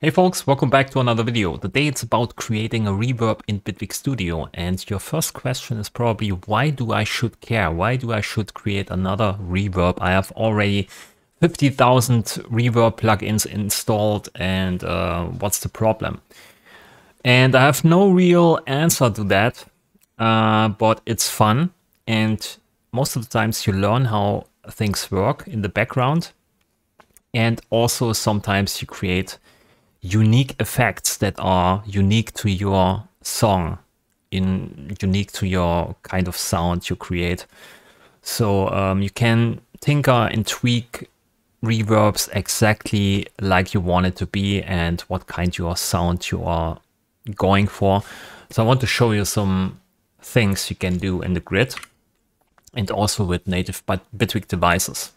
Hey folks, welcome back to another video. Today it's about creating a reverb in Bitwig Studio, and your first question is probably, why do I should care? Why do I should create another reverb? I have already 50,000 reverb plugins installed, and what's the problem? And I have no real answer to that, but it's fun, and most of the times you learn how things work in the background, and also sometimes you create unique effects that are unique to your song, unique to your kind of sound you create. So you can tinker and tweak reverbs exactly like you want it to be and what kind of sound you are going for. So I want to show you some things you can do in the grid and also with native Bitwig devices.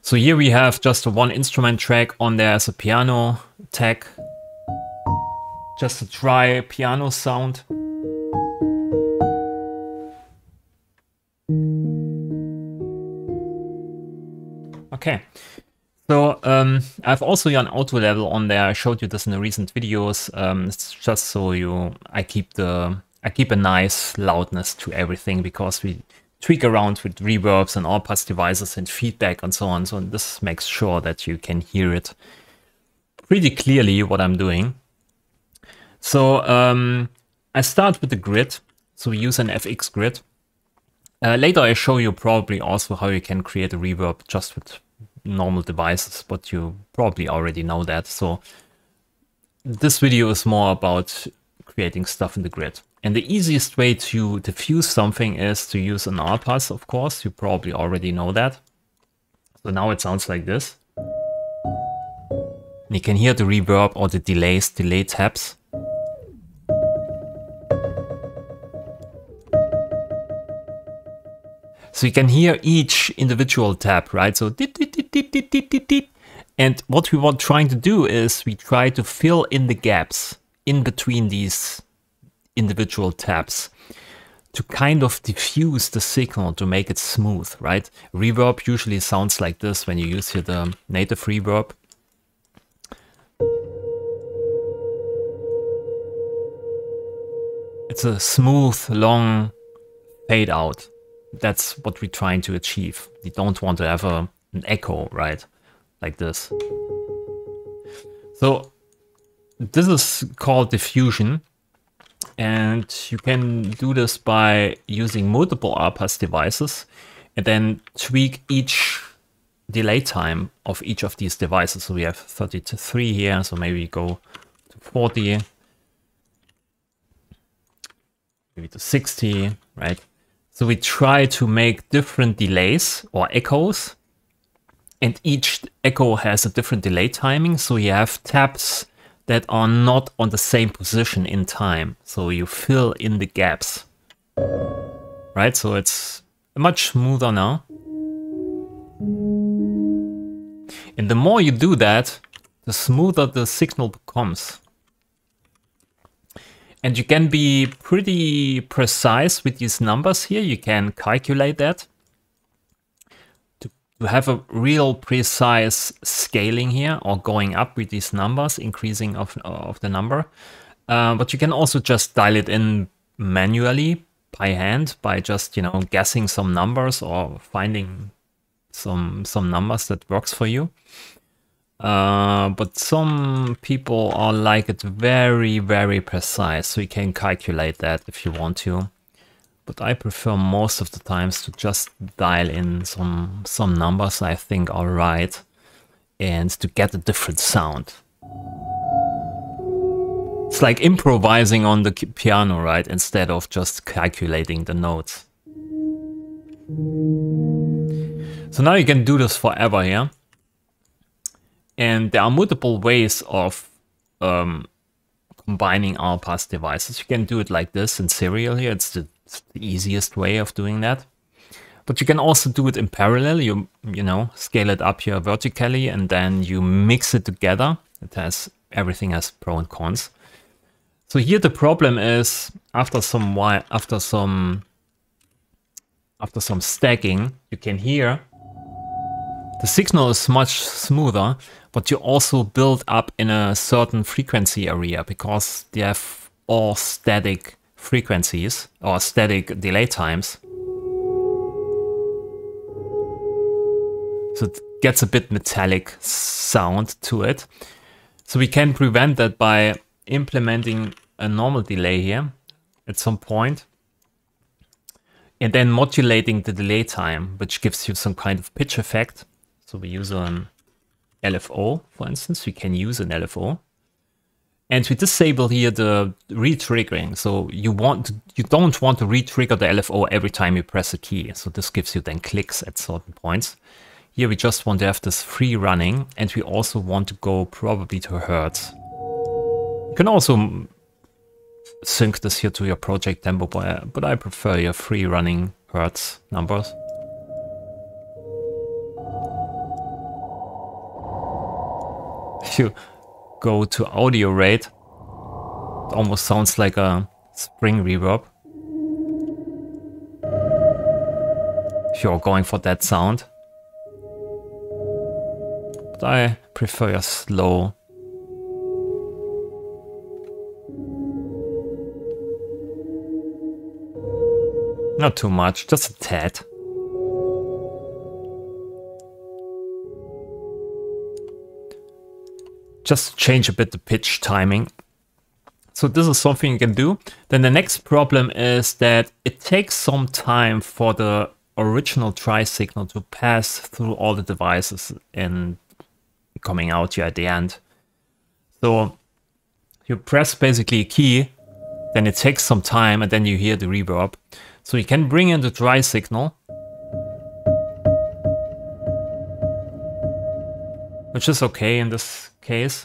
So here we have just a one instrument track. On there is a piano tag, just a dry piano sound. Okay, so I have also an auto level on there. I showed you this in the recent videos. It's just so I keep a nice loudness to everything, because we tweak around with reverbs and all past devices and feedback and so on. So this makes sure that you can hear it pretty clearly what I'm doing. So I start with the grid. So we use an FX grid. Later I show you probably also how you can create a reverb just with normal devices, but you probably already know that. So this video is more about creating stuff in the grid. And the easiest way to diffuse something is to use an R-Pass, of course. You probably already know that. So now it sounds like this. And you can hear the reverb or the delay taps. So you can hear each individual tap, right? So and what we were trying to do is we try to fill in the gaps in between these individual tabs to kind of diffuse the signal, to make it smooth, right? Reverb usually sounds like this when you use here the native reverb. It's a smooth, long fade out. That's what we're trying to achieve. You don't want to have an echo, right? Like this. So this is called diffusion. And you can do this by using multiple R-Pass devices and then tweak each delay time of each of these devices. So we have 33 here, so maybe we go to 40, maybe to 60, right? So we try to make different delays or echoes, and each echo has a different delay timing, so you have taps that are not on the same position in time. So you fill in the gaps, right? So it's much smoother now. And the more you do that, the smoother the signal becomes. And you can be pretty precise with these numbers here. You can calculate that to have a real precise scaling here, or going up with these numbers, increasing of the number. But you can also just dial it in manually by hand, by just, you know, guessing some numbers or finding some numbers that works for you. But some people are like it very, very precise, so you can calculate that if you want to. But I prefer most of the times to just dial in some numbers I think are right, and to get a different sound. It's like improvising on the piano, right? Instead of just calculating the notes. So now you can do this forever here. And there are multiple ways of combining R-Pass devices. You can do it like this in serial here. It's the easiest way of doing that, but you can also do it in parallel. You know, scale it up here vertically and then you mix it together. Everything has pros and cons. So here the problem is, after some stacking, you can hear The signal is much smoother, but you also build up in a certain frequency area because they have all static frequencies or static delay times. So it gets a bit metallic sound to it. So we can prevent that by implementing a normal delay here at some point, and then modulating the delay time, which gives you some kind of pitch effect. So we use an LFO, for instance. We can use an LFO, and we disable here the re-triggering. So you don't want to re-trigger the LFO every time you press a key. So this gives you then clicks at certain points. Here we just want to have this free running, and we also want to go probably to Hertz. You can also sync this here to your project tempo, but I prefer your free running Hertz numbers. If you go to audio rate, it almost sounds like a spring reverb. If you're going for that sound. But I prefer a slow. Not too much, just a tad. Just change a bit the pitch timing. So this is something you can do. Then the next problem is that it takes some time for the original tri signal to pass through all the devices and coming out here at the end. So you press basically a key, then it takes some time, and then you hear the reverb. So you can bring in the dry signal, which is okay in this case.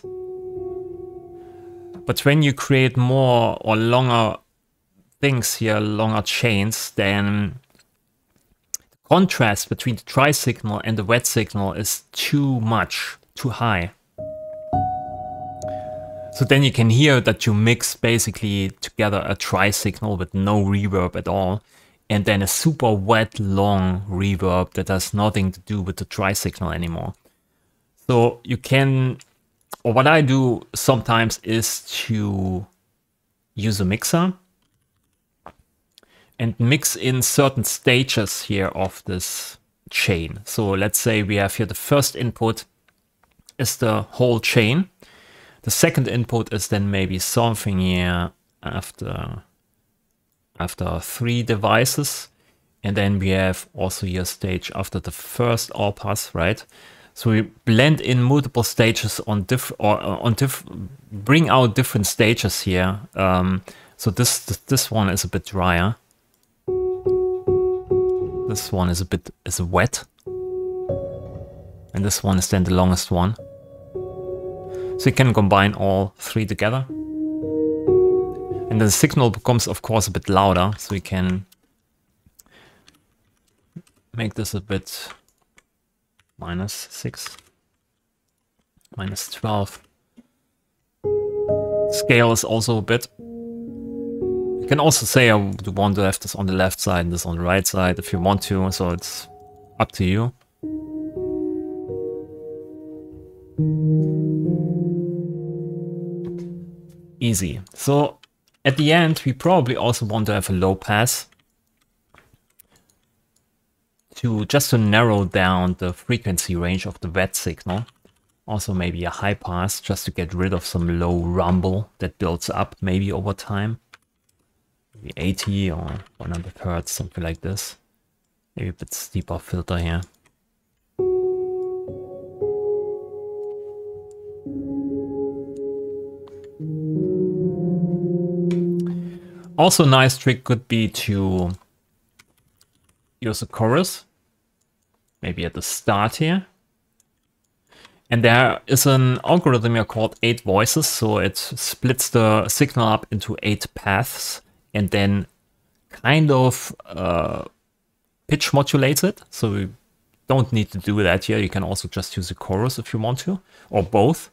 But when you create more or longer things here, longer chains, then the contrast between the dry signal and the wet signal is too much, too high. So then you can hear that you mix basically together a tri signal with no reverb at all, and then a super wet long reverb that has nothing to do with the tri signal anymore. So you can, or what I do sometimes is to use a mixer and mix in certain stages here of this chain. So let's say we have here the first input is the whole chain. The second input is then maybe something here after three devices. And then we have also your stage after the first all pass, right? So we blend in multiple stages on bring out different stages here. So this one is a bit drier. This one is wet. And this one is then the longest one. So you can combine all three together. And the signal becomes, of course, a bit louder. So you can make this a bit -6, -12. Scale is also a bit. You can also say I would want to have this on the left side and this on the right side if you want to. So it's up to you. Easy. So at the end, we probably also want to have a low pass just to narrow down the frequency range of the wet signal. Also maybe a high pass just to get rid of some low rumble that builds up maybe over time. Maybe 80 or 100 Hertz, something like this. Maybe a bit steeper filter here. Also a nice trick could be to use a chorus, maybe at the start here. And there is an algorithm here called 8 voices, so it splits the signal up into 8 paths and then kind of pitch modulates it. So we don't need to do that here. You can also just use a chorus if you want to, or both.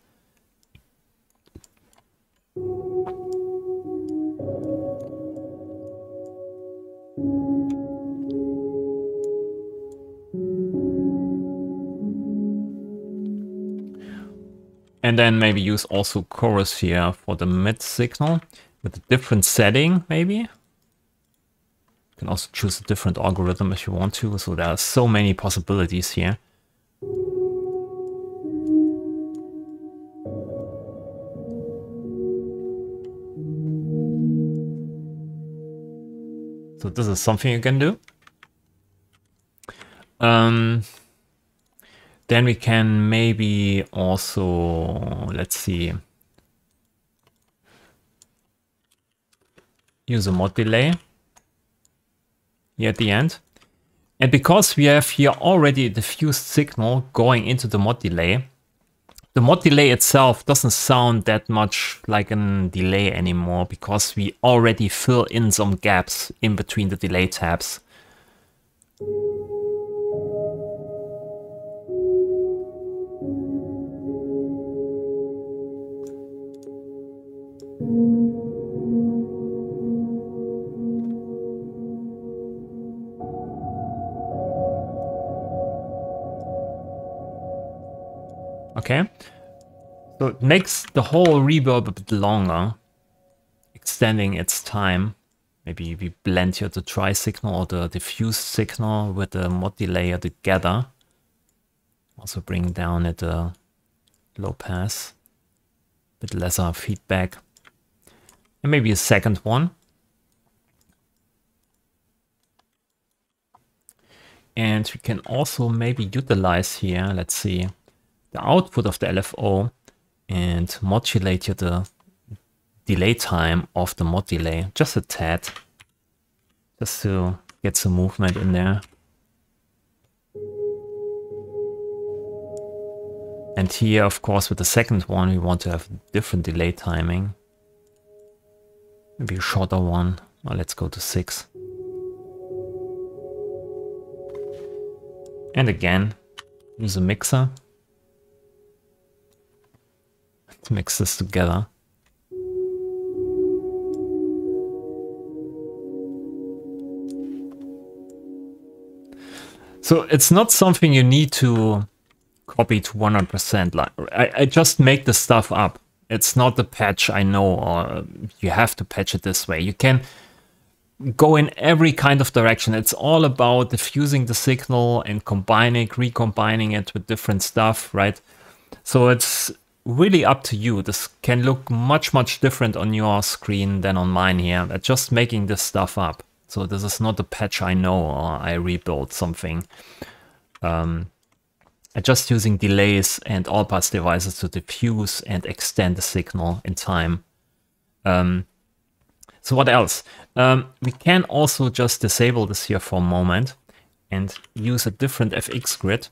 then maybe use also chorus here for the mid signal with a different setting, maybe. You can also choose a different algorithm if you want to, so there are so many possibilities here. So this is something you can do. Then we can maybe also, let's see, use a mod delay here at the end. And because we have here already a diffused signal going into the mod delay itself doesn't sound that much like a delay anymore because we already fill in some gaps in between the delay tabs. Okay, so it makes the whole reverb a bit longer, extending its time. Maybe we blend here the dry signal or the diffused signal with the mod delay together. Also bring down at the low pass, a bit lesser feedback. And maybe a second one. And we can also maybe utilize here, let's see, the output of the LFO and modulate here the delay time of the mod delay, just a tad, just to get some movement in there. And here, of course, with the second one, we want to have different delay timing. Maybe a shorter one, or let's go to 6. And again, use a mixer to mix this together. So it's not something you need to copy to 100%. Like I just make the stuff up. It's not the patch I know, or you have to patch it this way. You can go in every kind of direction. It's all about diffusing the signal and combining, recombining it with different stuff, right? So it's really up to you. This can look much, much different on your screen than on mine here. I'm just making this stuff up. So this is not a patch I know or I rebuilt something. I'm just using delays and all-pass devices to diffuse and extend the signal in time. So what else? We can also just disable this here for a moment and use a different FX grid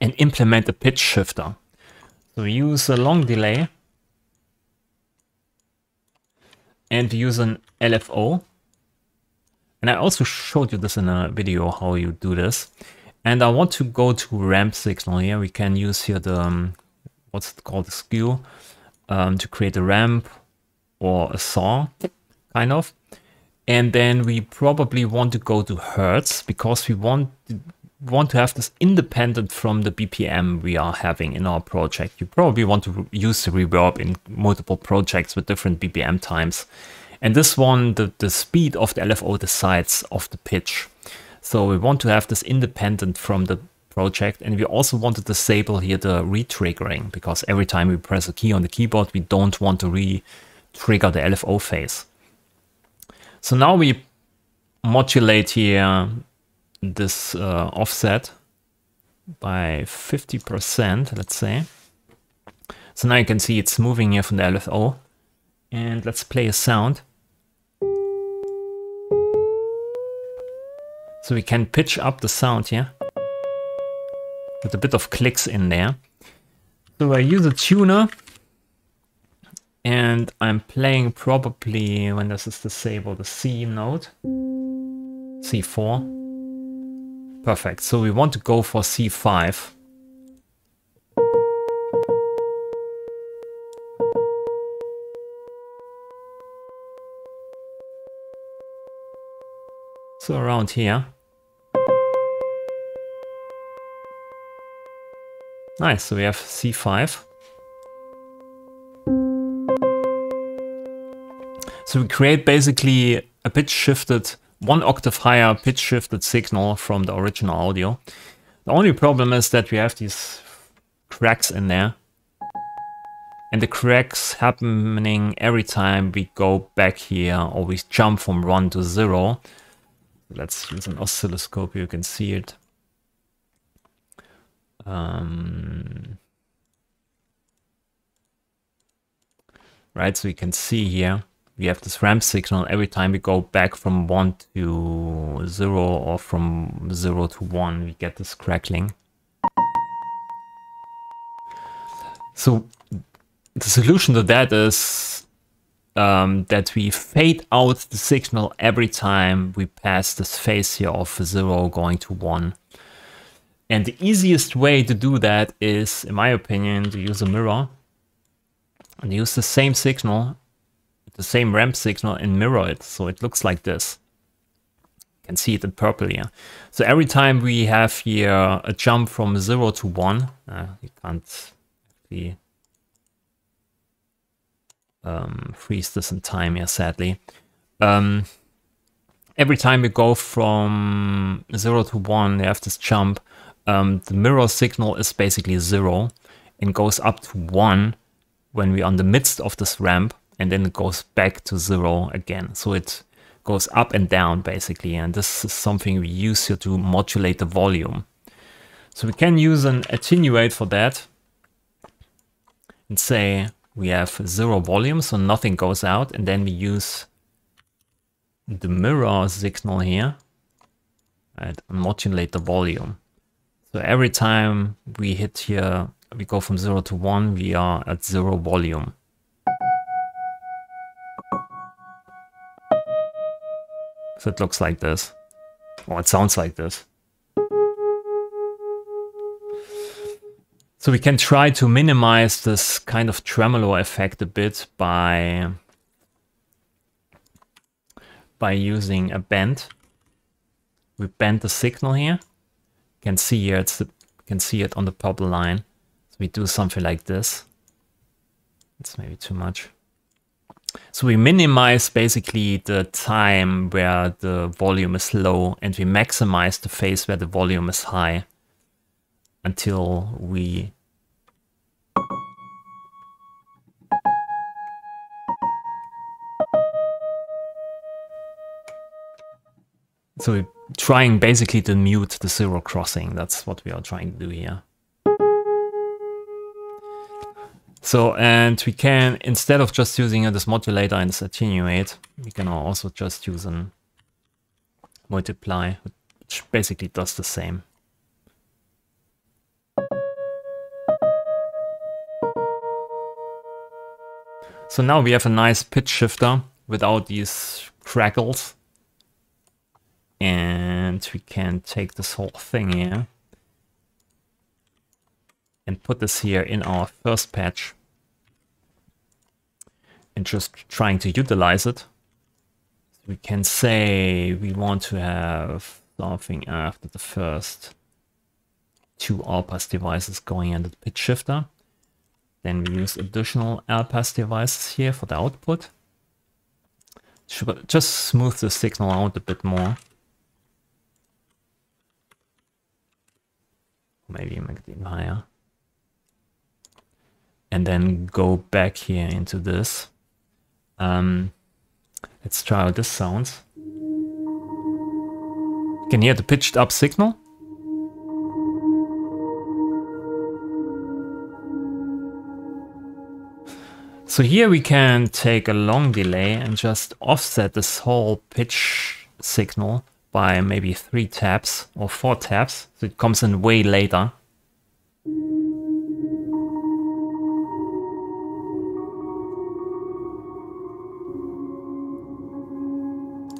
and implement a pitch shifter. So we use a long delay and we use an LFO. And I also showed you this in a video, how you do this. And I want to go to ramp signal here. We can use here the, what's it called, the skew, to create a ramp or a saw, kind of. And then we probably want to go to hertz because we want to have this independent from the BPM we are having in our project. You probably want to use the reverb in multiple projects with different BPM times. And this one, the speed of the LFO decides of the pitch. So we want to have this independent from the project. And we also want to disable here the re-triggering, because every time we press a key on the keyboard, we don't want to re-trigger the LFO phase. So now we modulate here this offset by 50%, let's say. So now you can see it's moving here from the LFO. And let's play a sound. So we can pitch up the sound here with a bit of clicks in there. So I use a tuner and I'm playing probably, when this is disabled, the C note, C4. Perfect. So we want to go for C5. So around here. Nice. So we have C5. So we create basically a pitch shifted, one octave higher pitch shifted signal from the original audio. The only problem is that we have these cracks in there. And the cracks happening every time we go back here or we jump from 1 to 0. Let's use an oscilloscope, you can see it. Right, so you can see here, we have this ramp signal every time we go back from 1 to 0 or from 0 to 1, we get this crackling. So the solution to that is that we fade out the signal every time we pass this phase here of 0 going to 1. And the easiest way to do that is, in my opinion, to use a mirror. And use the same signal, the same ramp signal, and mirror it, so it looks like this. You can see it in purple here. So every time we have here a jump from 0 to 1, you can't really freeze this in time here, sadly. Every time we go from 0 to 1, we have this jump. The mirror signal is basically 0 and goes up to 1. When we're on the midst of this ramp, and then it goes back to 0 again. So it goes up and down basically, and this is something we use here to modulate the volume. So we can use an attenuate for that and say we have 0 volume, so nothing goes out, and then we use the mirror signal here, right, and modulate the volume. So every time we hit here, we go from 0 to 1, we are at 0 volume. So it looks like this, or it sounds like this. So we can try to minimize this kind of tremolo effect a bit by using a bend. We bend the signal here. You can see here, you can see it on the purple line. We do something like this. It's maybe too much. So we minimize basically the time where the volume is low, and we maximize the phase where the volume is high until we so we're trying basically to mute the 0 crossing. That's what we are trying to do here. So, and we can, instead of just using this modulator and this attenuate, we can also just use a multiply, which basically does the same. So now we have a nice pitch shifter without these crackles. And we can take this whole thing here and put this here in our first patch and just trying to utilize it. So we can say we want to have something after the first 2 all-pass devices going into the pitch shifter. Then we use additional all-pass devices here for the output. Should just smooth the signal out a bit more. Maybe make it even higher. And then go back here into this. Let's try how this sounds. You can hear the pitched up signal. So here we can take a long delay and just offset this whole pitch signal by maybe 3 taps or 4 taps. So it comes in way later.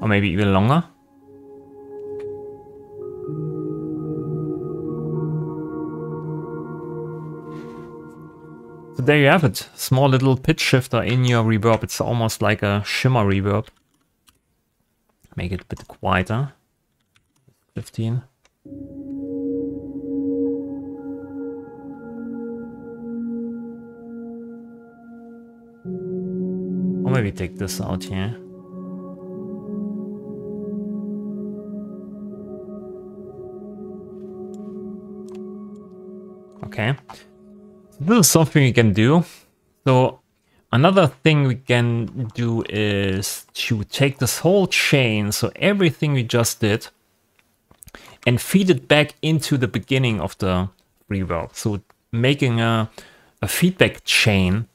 Or maybe even longer. So there you have it. Small little pitch shifter in your reverb. It's almost like a shimmer reverb. Make it a bit quieter. 15. Or maybe take this out here. Okay, so this is something we can do. So another thing we can do is to take this whole chain, so everything we just did, and feed it back into the beginning of the reverb. So making a feedback chain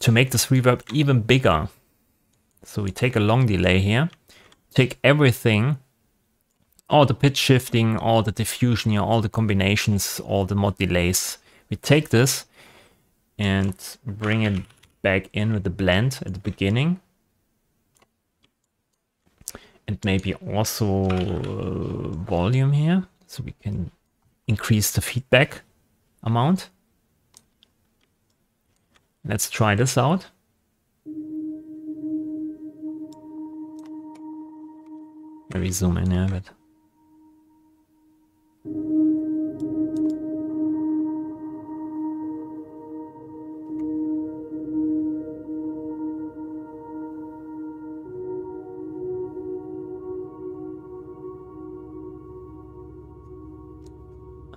to make this reverb even bigger. So we take a long delay here, take everything, all the pitch shifting, all the diffusion here, all the combinations, all the mod delays. We take this and bring it back in with the blend at the beginning, and maybe also volume here, so we can increase the feedback amount. Let's try this out. Maybe zoom in here a bit.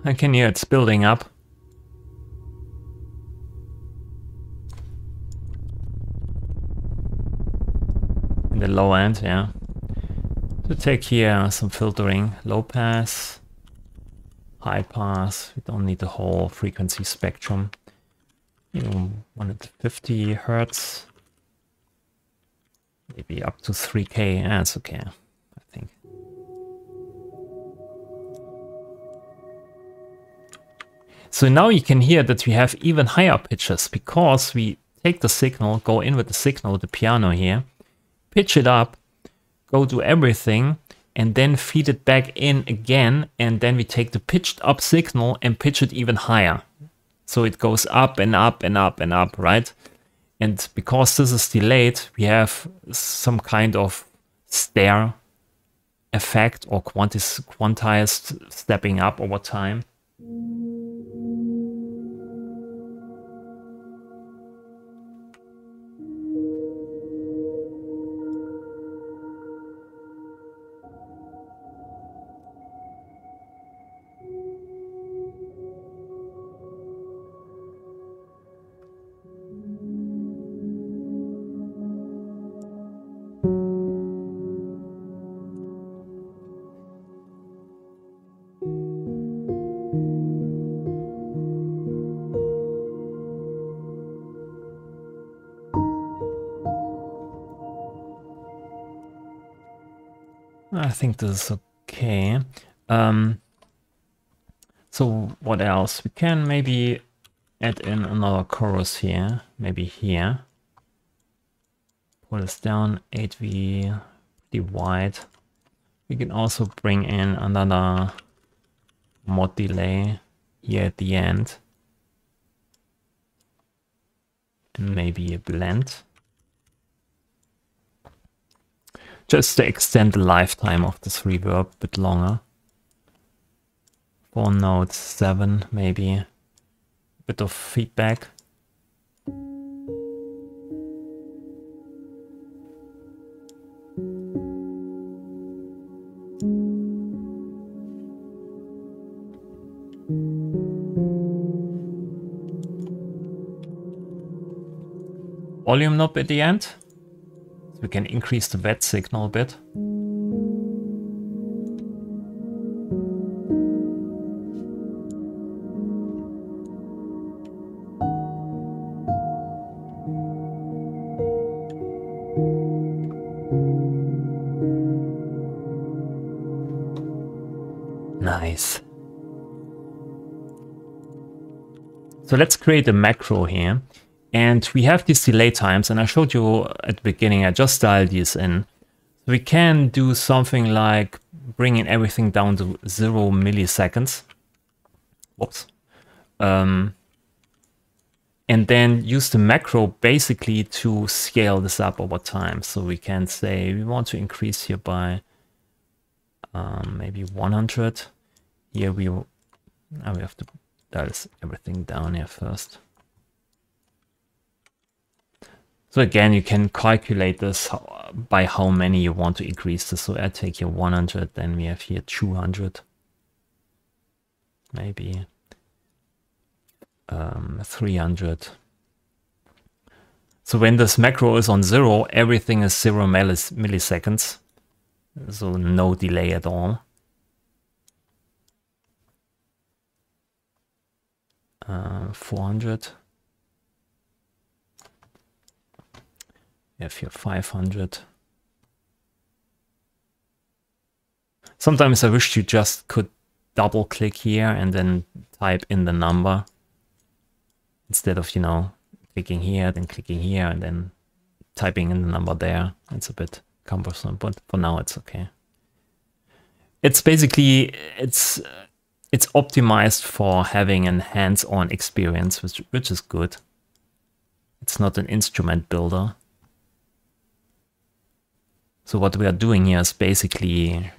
I can hear it's building up. In the low end, yeah. So take here some filtering, low pass, high pass. We don't need the whole frequency spectrum. You know, 150 hertz. Maybe up to 3K, yeah, that's okay. So now you can hear that we have even higher pitches, because we take the signal, go in with the signal, the piano here, pitch it up, go to everything, and then feed it back in again, and then we take the pitched up signal and pitch it even higher. So it goes up and up and up and up, right? And because this is delayed, we have some kind of stair effect or quantized stepping up over time. I think this is okay. So what else? We can maybe add in another chorus here, maybe here. Pull this down, 8V, pretty wide. We can also bring in another mod delay here at the end. And maybe a blend. Just to extend the lifetime of this reverb a bit longer. 4 notes, 7 maybe. A bit of feedback. Volume knob at the end. We can increase the wet signal a bit. Nice. So let's create a macro here. And we have these delay times, and I showed you at the beginning, I just dialed these in. We can do something like bringing everything down to 0 milliseconds. Whoops. And then use the macro basically to scale this up over time. So we can say we want to increase here by maybe 100. Here we have to dial everything down here first. So again, you can calculate this by how many you want to increase this. So I take here 100, then we have here 200, maybe 300. So when this macro is on zero, everything is 0 milliseconds. So no delay at all. $400. We have here $500. Sometimes I wish you just could double click here and then type in the number instead of, you know, clicking here, then clicking here, and then typing in the number there. It's a bit cumbersome, but for now it's okay. It's basically, it's optimized for having a hands-on experience, which is good. It's not an instrument builder. So what we are doing here is basically,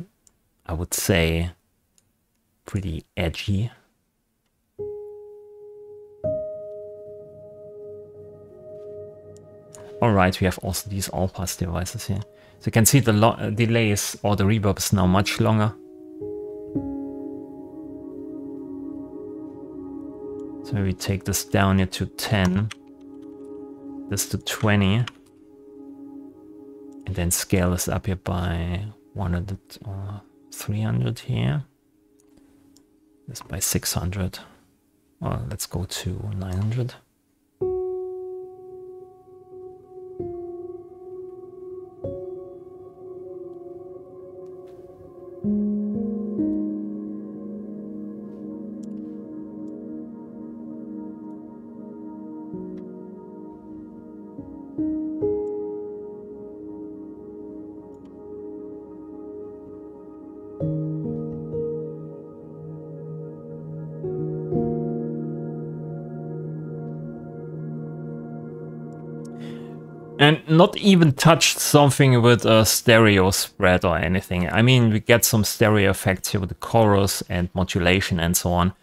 I would say, pretty edgy. All right, we have also these all-pass devices here. So you can see the delays or the reverb is now much longer. So we take this down here to 10, this to 20, and then scale this up here by 100 or 300 here. This by 600. Well, let's go to 900. Not even touched something with a stereo spread or anything. I mean, we get some stereo effects here with the chorus and modulation and so on.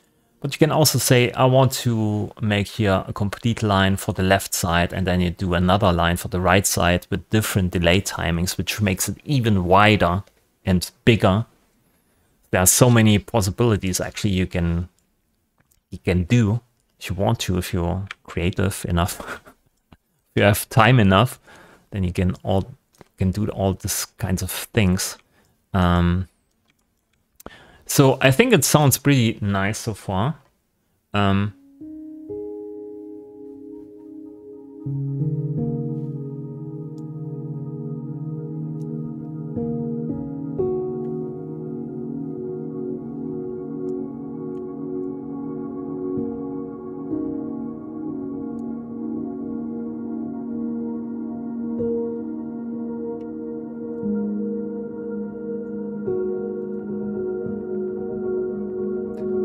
But you can also say, I want to make here a complete line for the left side, and then you do another line for the right side with different delay timings, which makes it even wider and bigger. There are so many possibilities actually you can do if you want to, if you're creative enough, if you have time enough. Then you can do all these kinds of things. So I think it sounds pretty nice so far.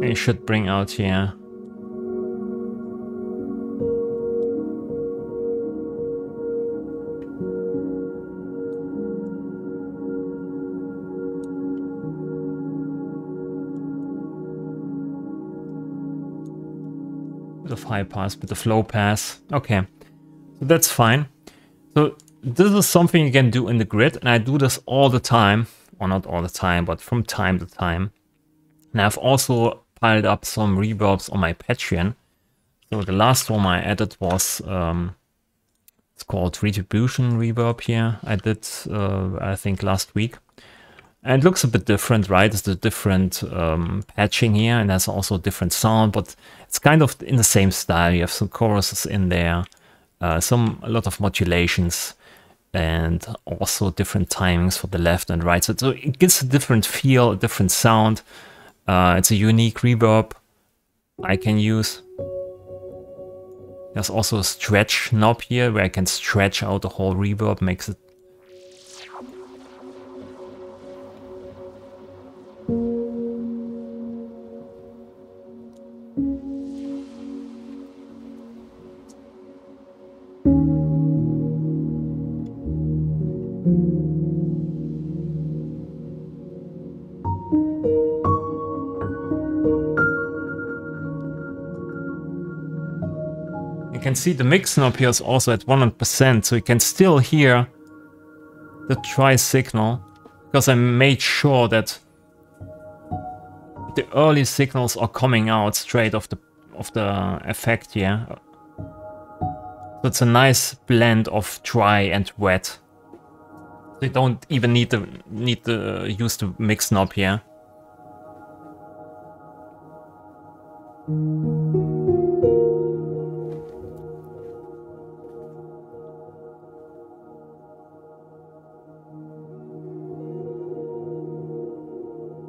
I should bring out here the high pass with the flow pass. Okay, so that's fine. So this is something you can do in the grid, and I do this all the time, or not all the time, but from time to time. And I've also piled up some reverbs on my Patreon. So the last one I added was, it's called Retribution Reverb here. I did, I think, last week. And it looks a bit different, right? It's a different patching here, and there's also a different sound, but it's kind of in the same style. You have some choruses in there, a lot of modulations, and also different timings for the left and right side. So it gives a different feel, a different sound. It's a unique reverb I can use. There's also a stretch knob here where I can stretch out the whole reverb, makes it... see the mix knob here is also at 100%, so you can still hear the tri signal, because I made sure that the early signals are coming out straight off the effect here. So it's a nice blend of dry and wet. You don't even need to use the mix knob here.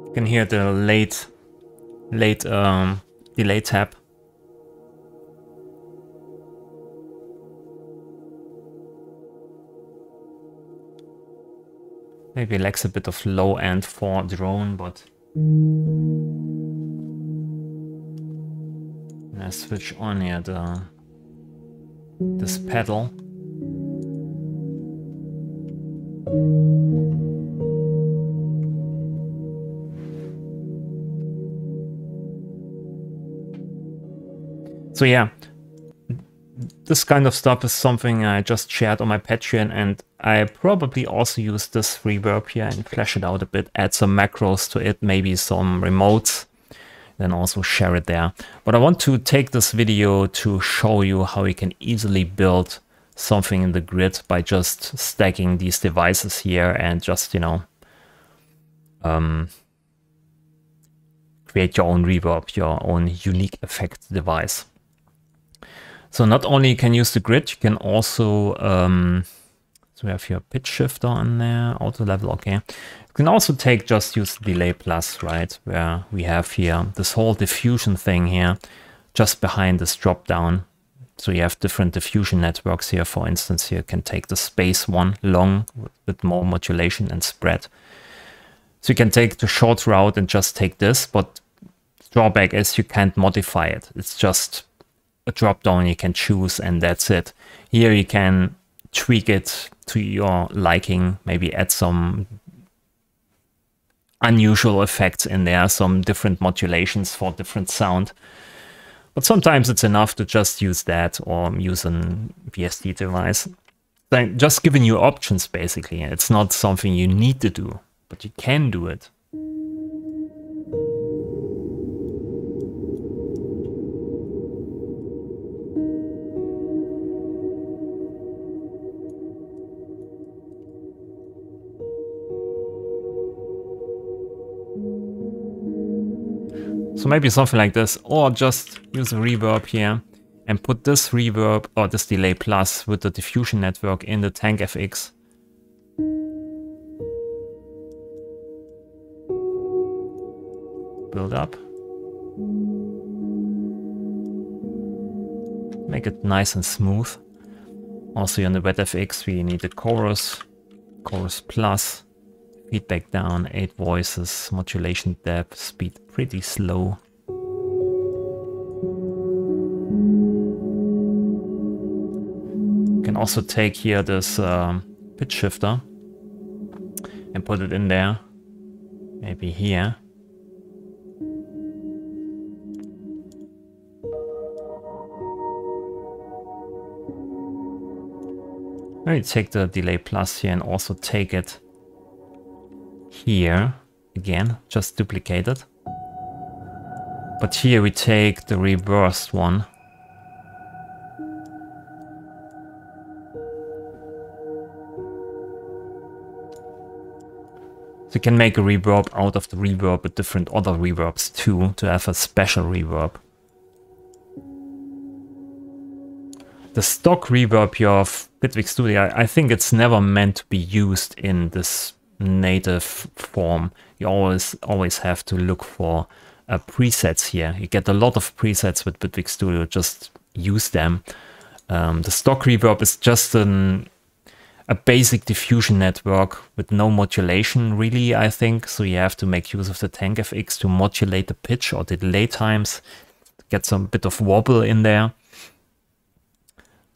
You can hear the late delay tap. Maybe it lacks a bit of low end for drone, but I switch on here this pedal. So yeah, this kind of stuff is something I just shared on my Patreon, and I probably also use this reverb here and flesh it out a bit, add some macros to it, maybe some remotes, then also share it there. But I want to take this video to show you how you can easily build something in the grid by just stacking these devices here and just, you know, create your own reverb, your own unique effect device. So not only you can use the grid, you can also, so we have your pitch shifter on there, auto level, okay. You can also just use delay plus, right, where we have here this whole diffusion thing here, just behind this drop down. So you have different diffusion networks here. For instance, here you can take the space one long with more modulation and spread. So you can take the short route and just take this, but drawback is you can't modify it. It's just a drop down you can choose, and that's it. Here you can tweak it to your liking, maybe add some unusual effects in there, some different modulations for different sound. But sometimes it's enough to just use that or use an VST device. Then just giving you options, basically. It's not something you need to do, but you can do it. So maybe something like this, or just use a reverb here and put this reverb or this delay plus with the diffusion network in the Tank FX. Build up. Make it nice and smooth. Also on the Wet FX we need the chorus, chorus plus. Feedback down, 8 voices, modulation depth, speed pretty slow. You can also take here this pitch shifter and put it in there, maybe here. Maybe take the delay plus here and also take it here again, just duplicate it, but here we take the reversed one. So you can make a reverb out of the reverb with different other reverbs too, to have a special reverb. The stock reverb here of Bitwig Studio, I think it's never meant to be used in this native form. You always have to look for presets here. You get a lot of presets with Bitwig Studio, just use them. The stock reverb is just a basic diffusion network with no modulation really, I think. So you have to make use of the Tank FX to modulate the pitch or the delay times, get some bit of wobble in there.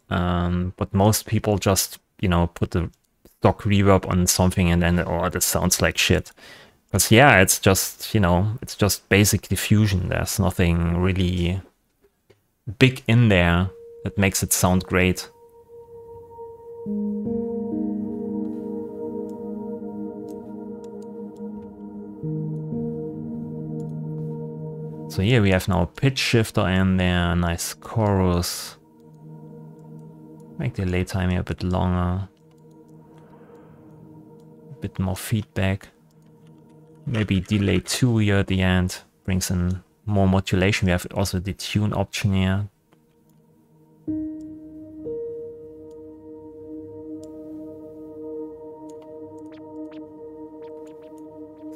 But most people just, you know, put the stock reverb on something and then, oh, this sounds like shit. Because yeah, it's just, you know, it's just basic diffusion. There's nothing really big in there. that makes it sound great. So here we have now a pitch shifter in there, nice chorus. Make the delay time here a bit longer. A bit more feedback. Maybe delay 2 here at the end. Brings in more modulation. We have also the tune option here.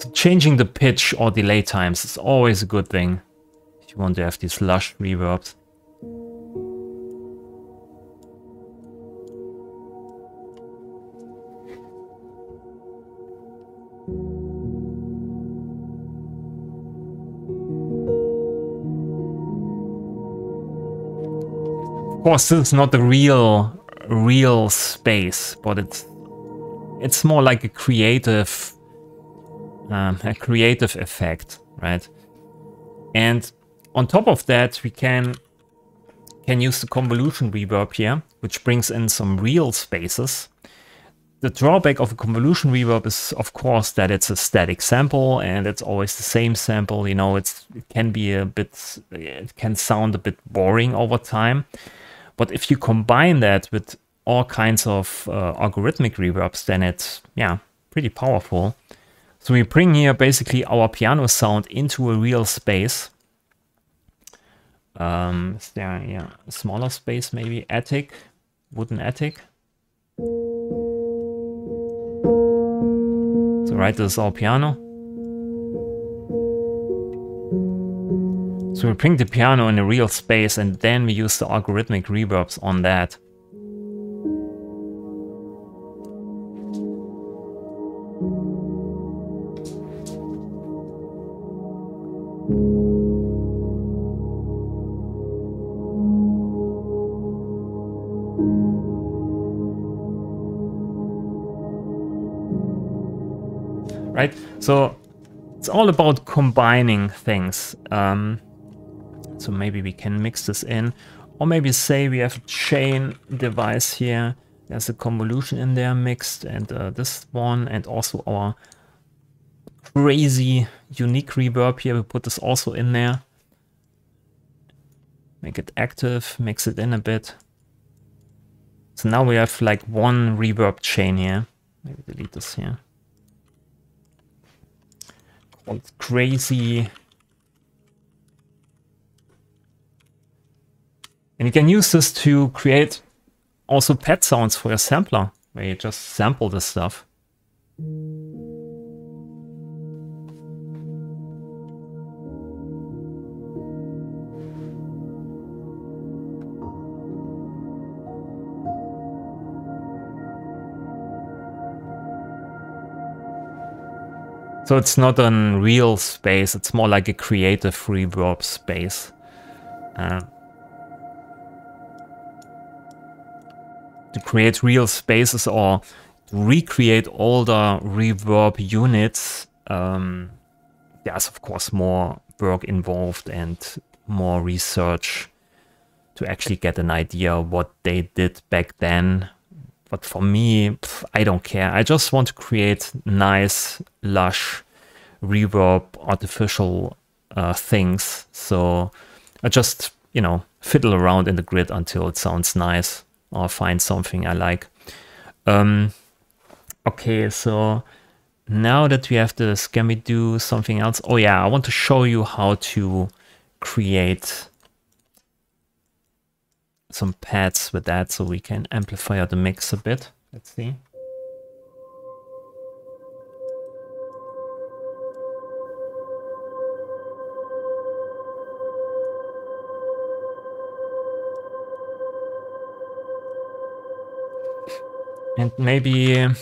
So changing the pitch or delay times is always a good thing if you want to have these lush reverbs. Of course, this is not the real space, but it's more like a creative effect, right? And on top of that, we can use the convolution reverb here, which brings in some real spaces. The drawback of a convolution reverb is, of course, that it's a static sample and it's always the same sample. You know, it can sound a bit boring over time. But if you combine that with all kinds of algorithmic reverbs, then it's, yeah, pretty powerful. So we bring here basically our piano sound into a real space. Is there, yeah, a smaller space, maybe attic, wooden attic. So right, this is our piano. So we bring the piano in a real space and then we use the algorithmic reverbs on that. Right? So it's all about combining things. So maybe we can mix this in, or maybe say we have a chain device here. There's a convolution in there mixed, and this one, and also our crazy unique reverb here. We put this also in there. Make it active, mix it in a bit. So now we have like one reverb chain here. Maybe delete this here. Called crazy. And you can use this to create also pet sounds for your sampler, where you just sample this stuff. So it's not a real space, it's more like a creative reverb space. To create real spaces or to recreate older reverb units, there's of course more work involved and more research to actually get an idea what they did back then. But for me, I don't care. I just want to create nice, lush, reverb, artificial things. So I just, you know, fiddle around in the grid until it sounds nice. Or find something I like. Okay, so now that we have this, can we do something else? Oh yeah, I want to show you how to create some pads with that, so we can amplify the mix a bit. Let's see. And maybe a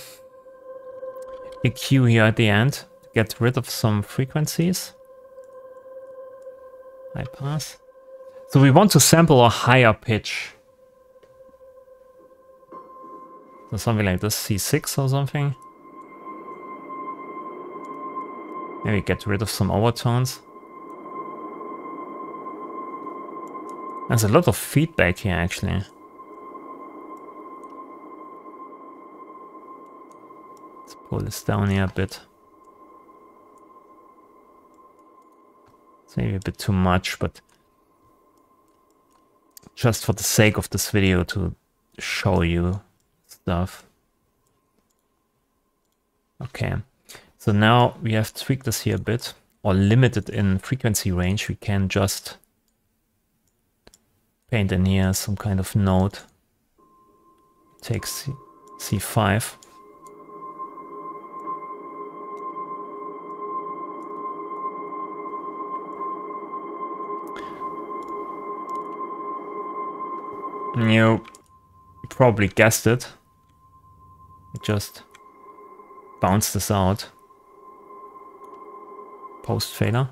cue here at the end to get rid of some frequencies. High pass. So we want to sample a higher pitch. So something like this, C6 or something. Maybe get rid of some overtones. There's a lot of feedback here, actually. Let's pull this down here a bit. It's maybe a bit too much, but just for the sake of this video to show you stuff. Okay, so now we have tweaked this here a bit, or limited in frequency range. We can just paint in here some kind of note. Take C5. You probably guessed it. Just bounce this out. Post failure.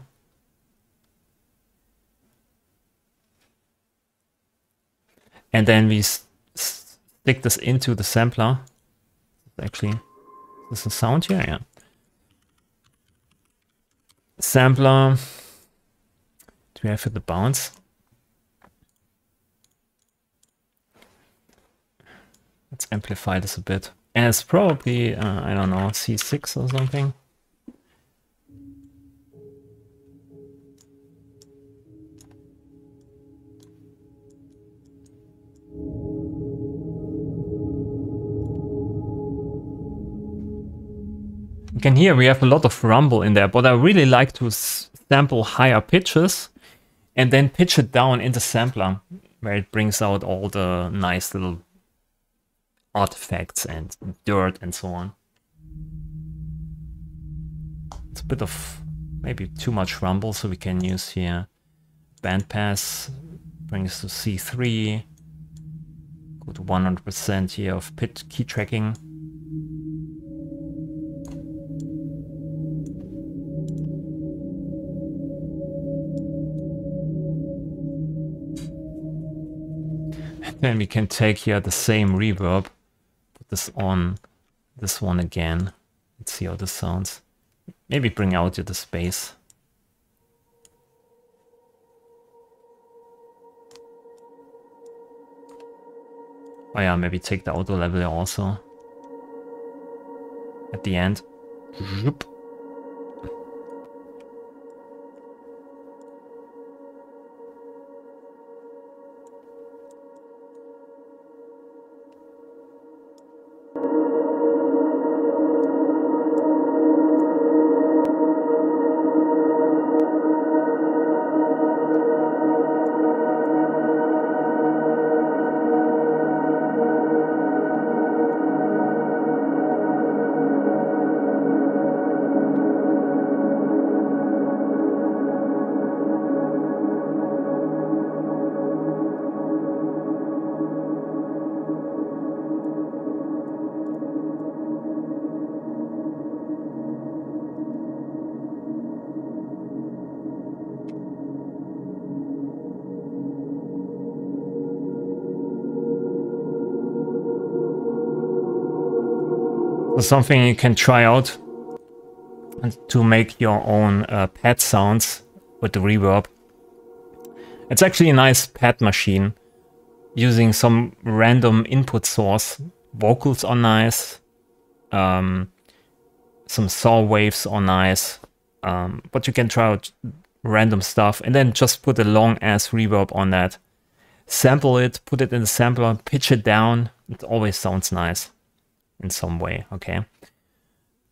And then we stick this into the sampler. Actually, is this a sound here? Yeah. Sampler. Do we have the bounce? Let's amplify this a bit. And it's probably, I don't know, C6 or something. You can hear we have a lot of rumble in there, but I really like to sample higher pitches and then pitch it down in the sampler, where it brings out all the nice little artifacts and dirt and so on. It's a bit of maybe too much rumble, so we can use here bandpass, brings to C3, go to 100% here of pitch key tracking. And then we can take here the same reverb, this on this one again. Let's see how this sounds. Maybe bring out the space. Oh yeah, maybe take the auto level also at the end. Something you can try out and to make your own pad sounds with the reverb. It's actually a nice pad machine using some random input source. Vocals are nice, some saw waves are nice, but you can try out random stuff and then just put a long ass reverb on that. Sample it, put it in the sampler, pitch it down. It always sounds nice in some way. Okay.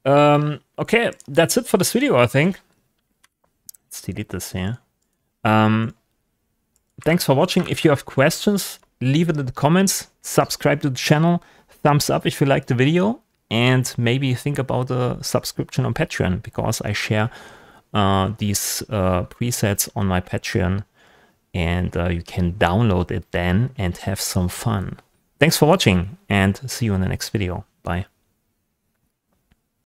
Okay, that's it for this video, I think. Let's delete this here. Thanks for watching. If you have questions, leave it in the comments. Subscribe to the channel. Thumbs up if you like the video. And maybe think about a subscription on Patreon, because I share these presets on my Patreon. And you can download it then and have some fun. Thanks for watching, and see you in the next video. Bye.